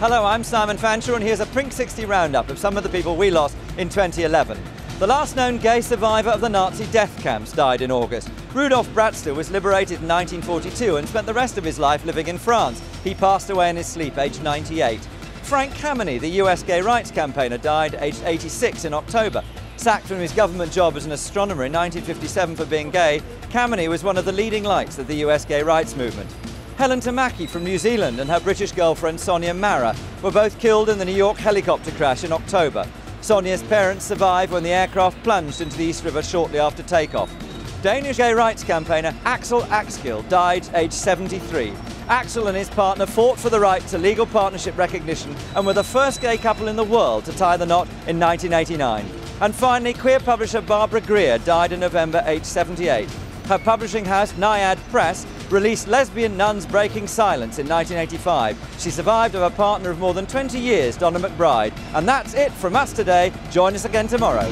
Hello, I'm Simon Fanshawe and here's a Prink 60 roundup of some of the people we lost in 2011. The last known gay survivor of the Nazi death camps died in August. Rudolf Brazda was liberated in 1942 and spent the rest of his life living in France. He passed away in his sleep, aged 98. Frank Kameny, the US gay rights campaigner, died aged 86 in October. Sacked from his government job as an astronomer in 1957 for being gay, Kameny was one of the leading lights of the US gay rights movement. Helen Tamaki from New Zealand and her British girlfriend Sonia Marra were both killed in the New York helicopter crash in October. Sonia's parents survived when the aircraft plunged into the East River shortly after takeoff. Danish gay rights campaigner Axel Axgil died aged 73. Axel and his partner fought for the right to legal partnership recognition and were the first gay couple in the world to tie the knot in 1989. And finally, queer publisher Barbara Grier died in November aged 78. Her publishing house, Naiad Press, released Lesbian Nuns Breaking Silence in 1985. She survived of a partner of more than 20 years, Donna McBride. And that's it from us today. Join us again tomorrow.